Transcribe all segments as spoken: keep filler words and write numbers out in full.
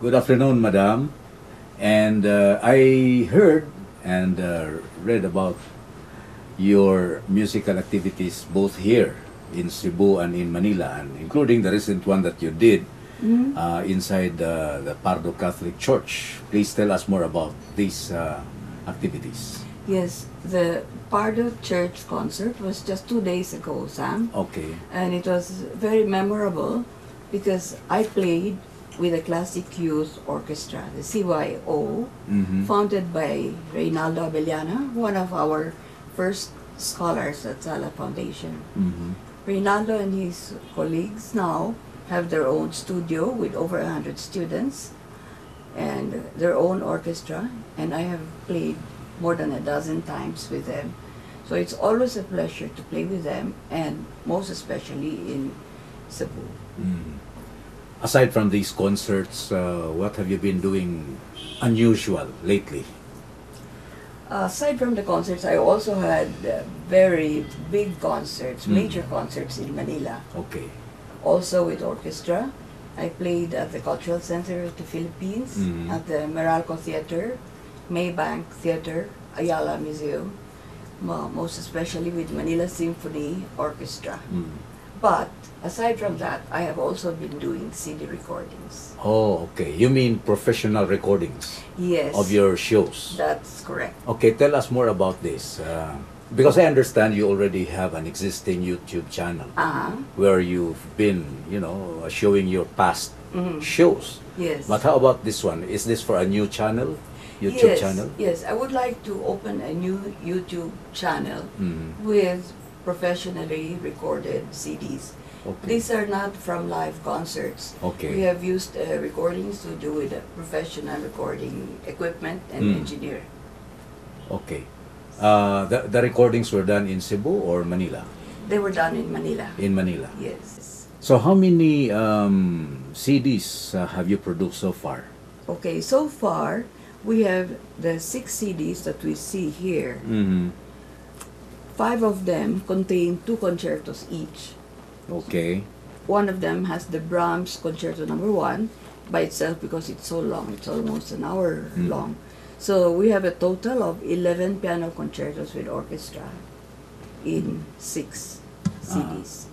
Good afternoon, Madam. And uh, I heard and uh, read about your musical activities both here in Cebu and in Manila, and including the recent one that you did mm-hmm. uh, inside uh, the Pardo Catholic Church. Please tell us more about these uh, activities. Yes, the Pardo Church concert was just two days ago, Sam. Okay. And it was very memorable because I played with the Classic Youth Orchestra, the C Y O, mm-hmm. founded by Reinaldo Abellana, one of our first scholars at Sala Foundation. Mm-hmm. Reinaldo and his colleagues now have their own studio with over one hundred students and their own orchestra, and I have played more than a dozen times with them. So it's always a pleasure to play with them, and most especially in Cebu. Mm. Aside from these concerts, uh, what have you been doing unusual lately? Aside from the concerts, I also had uh, very big concerts, mm. major concerts in Manila. Okay. Also with orchestra. I played at the Cultural Center of the Philippines, mm. at the Meralco Theater, Maybank Theater, Ayala Museum, most especially with Manila Symphony Orchestra. Mm. But aside from that, I have also been doing C D recordings. Oh, okay. You mean professional recordings? Yes. Of your shows? That's correct. Okay, tell us more about this. Uh, because I understand you already have an existing YouTube channel uh-huh. where you've been, you know, showing your past mm-hmm. shows. Yes. But how about this one? Is this for a new channel? YouTube yes, channel? Yes, I would like to open a new YouTube channel mm-hmm. with professionally recorded C Ds. Okay. These are not from live concerts. Okay. We have used uh, recordings to do with uh, professional recording equipment and mm. engineer. Okay. Uh, the, the recordings were done in Cebu or Manila? They were done in Manila. In Manila? Yes. So how many um, C Ds uh, have you produced so far? Okay, so far, we have the six C Ds that we see here. Mm-hmm. Five of them contain two concertos each. Okay. One of them has the Brahms Concerto Number One by itself because it's so long. It's almost an hour mm-hmm. long. So we have a total of eleven piano concertos with orchestra in six C Ds.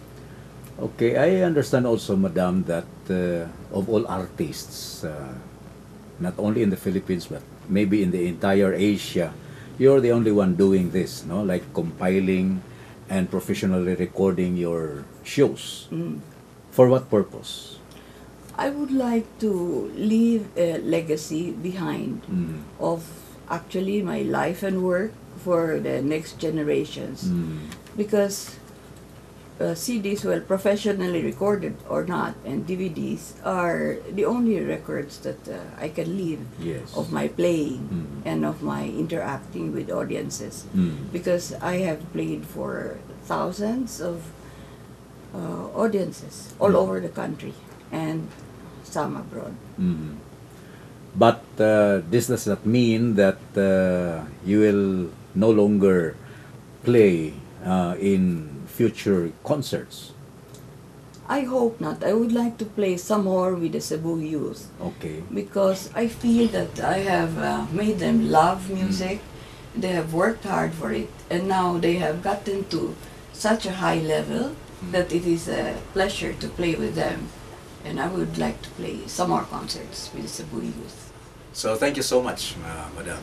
Ah. Okay. I understand also, Madam, that uh, of all artists, uh, not only in the Philippines, but maybe in the entire Asia, you're the only one doing this, no? Like compiling and professionally recording your shows. Mm. For what purpose? I would like to leave a legacy behind mm. of actually my life and work for the next generations. Mm. Because Uh, C Ds, well, professionally recorded or not, and D V Ds are the only records that uh, I can leave yes. of my playing mm. and of my interacting with audiences. Mm. Because I have played for thousands of uh, audiences all mm. over the country and some abroad. Mm. But uh, this does not mean that uh, you will no longer play uh, in future concerts? I hope not. I would like to play some more with the Cebu youth. Okay. Because I feel that I have uh, made them love music. Mm. They have worked hard for it, and now they have gotten to such a high level mm. that it is a pleasure to play with them. And I would like to play some more concerts with the Cebu youth. So thank you so much, uh, Madam.